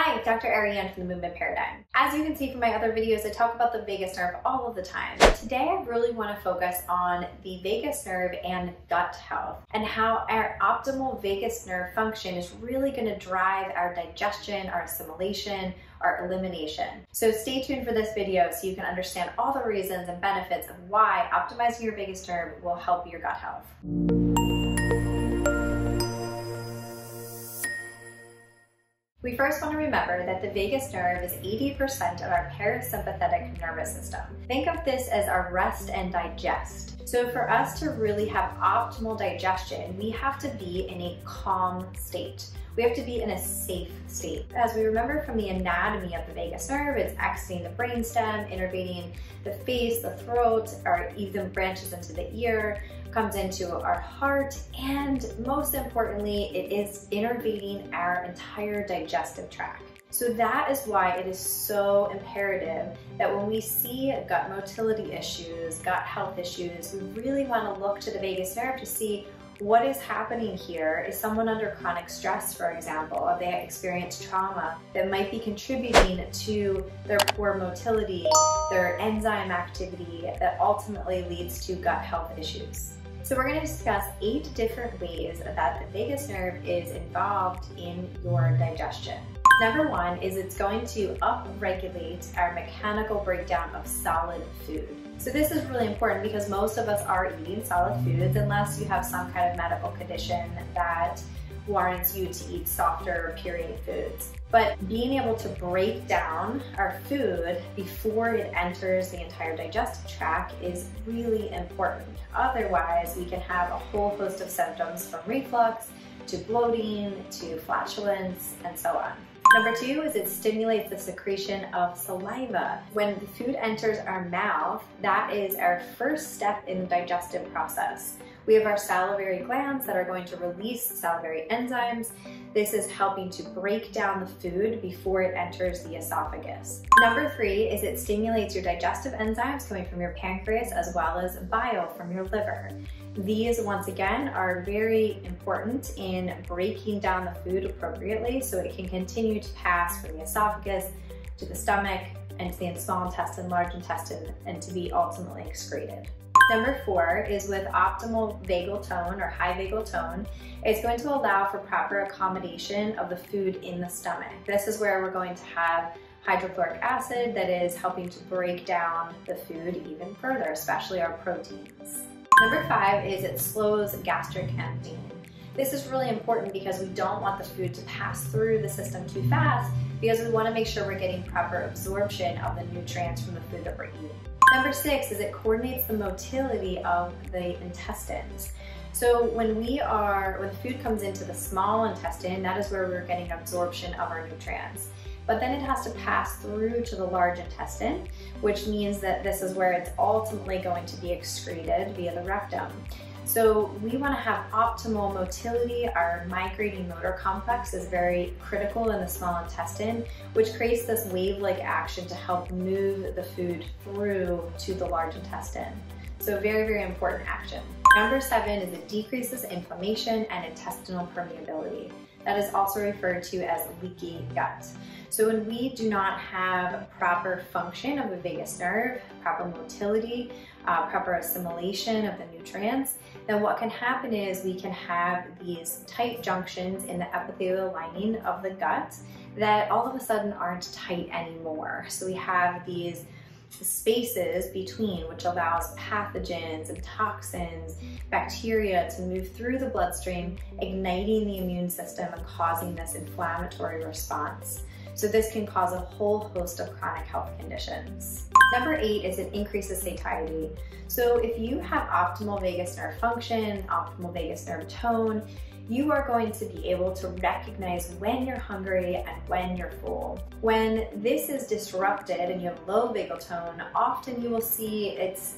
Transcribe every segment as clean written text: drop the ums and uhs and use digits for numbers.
Hi, Dr. Arianne from the Movement Paradigm. As you can see from my other videos, I talk about the vagus nerve all of the time. Today, I really want to focus on the vagus nerve and gut health and how our optimal vagus nerve function is really going to drive our digestion, our assimilation, our elimination. So stay tuned for this video so you can understand all the reasons and benefits of why optimizing your vagus nerve will help your gut health. We first want to remember that the vagus nerve is 80% of our parasympathetic nervous system. Think of this as our rest and digest. So for us to really have optimal digestion, we have to be in a calm state. We have to be in a safe state. As we remember from the anatomy of the vagus nerve, it's exiting the brainstem, innervating the face, the throat, or even branches into the ear, comes into our heart, and most importantly, it is innervating our entire digestive tract. So that is why it is so imperative that when we see gut motility issues, gut health issues, we really want to look to the vagus nerve to see what is happening here. Is someone under chronic stress, for example, or they experienced trauma that might be contributing to their poor motility, their enzyme activity that ultimately leads to gut health issues. So we're going to discuss 8 different ways that the vagus nerve is involved in your digestion. Number 1 is it's going to upregulate our mechanical breakdown of solid food. So this is really important because most of us are eating solid foods unless you have some kind of medical condition that warrants you to eat softer period foods. But being able to break down our food before it enters the entire digestive tract is really important. Otherwise, we can have a whole host of symptoms from reflux to bloating to flatulence and so on. Number 2 is it stimulates the secretion of saliva. When the food enters our mouth, that is our first step in the digestive process. We have our salivary glands that are going to release salivary enzymes. This is helping to break down the food before it enters the esophagus. Number 3 is it stimulates your digestive enzymes coming from your pancreas as well as bile from your liver. These, once again, are very important in breaking down the food appropriately so it can continue to pass from the esophagus to the stomach and to the small intestine, large intestine, and to be ultimately excreted. Number 4 is with optimal vagal tone or high vagal tone, it's going to allow for proper accommodation of the food in the stomach. This is where we're going to have hydrochloric acid that is helping to break down the food even further, especially our proteins. Number 5 is it slows gastric emptying. This is really important because we don't want the food to pass through the system too fast because we want to make sure we're getting proper absorption of the nutrients from the food that we're eating. Number 6 is it coordinates the motility of the intestines. So when food comes into the small intestine, that is where we're getting absorption of our nutrients. But then it has to pass through to the large intestine, which means that this is where it's ultimately going to be excreted via the rectum. So we want to have optimal motility. Our migrating motor complex is very critical in the small intestine, which creates this wave-like action to help move the food through to the large intestine. So very, very important action. Number 7 is it decreases inflammation and intestinal permeability. That is also referred to as leaky gut. So when we do not have proper function of the vagus nerve, proper motility, proper assimilation of the nutrients, then what can happen is we can have these tight junctions in the epithelial lining of the gut that all of a sudden aren't tight anymore. So we have these spaces between, which allows pathogens and toxins, bacteria to move through the bloodstream, igniting the immune system and causing this inflammatory response. So this can cause a whole host of chronic health conditions. Number 8 is it increases satiety. So if you have optimal vagus nerve function, optimal vagus nerve tone, you are going to be able to recognize when you're hungry and when you're full. When this is disrupted and you have low vagal tone, often you will see it's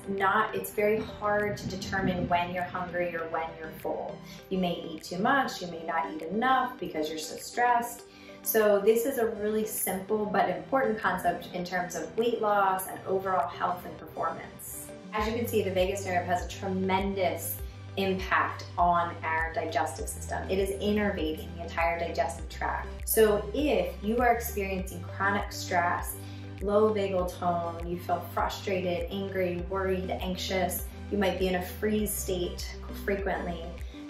very hard to determine when you're hungry or when you're full. You may eat too much, you may not eat enough because you're so stressed. So this is a really simple but important concept in terms of weight loss and overall health and performance. As you can see, the vagus nerve has a tremendous impact on our digestive system. It is innervating the entire digestive tract. So if you are experiencing chronic stress, low vagal tone, you feel frustrated, angry, worried, anxious, you might be in a freeze state frequently,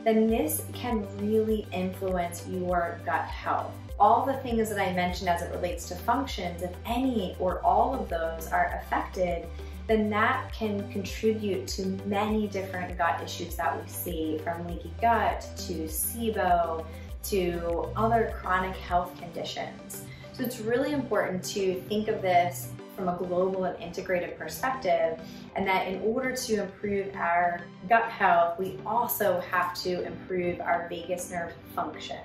then this can really influence your gut health. All the things that I mentioned as it relates to functions, if any or all of those are affected, then that can contribute to many different gut issues that we see, from leaky gut to SIBO to other chronic health conditions. So it's really important to think of this from a global and integrated perspective, and that in order to improve our gut health, we also have to improve our vagus nerve function.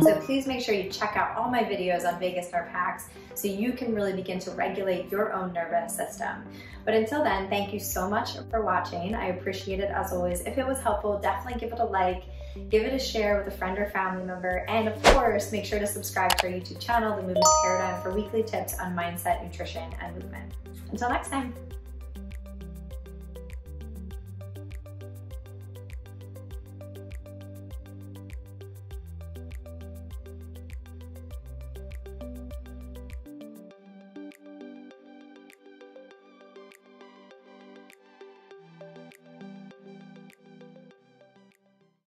So please make sure you check out all my videos on vagus nerve hacks so you can really begin to regulate your own nervous system. But until then, thank you so much for watching. I appreciate it as always. If it was helpful, definitely give it a like, give it a share with a friend or family member, and of course, make sure to subscribe to our YouTube channel, The Movement Paradigm, for weekly tips on mindset, nutrition, and movement. Until next time.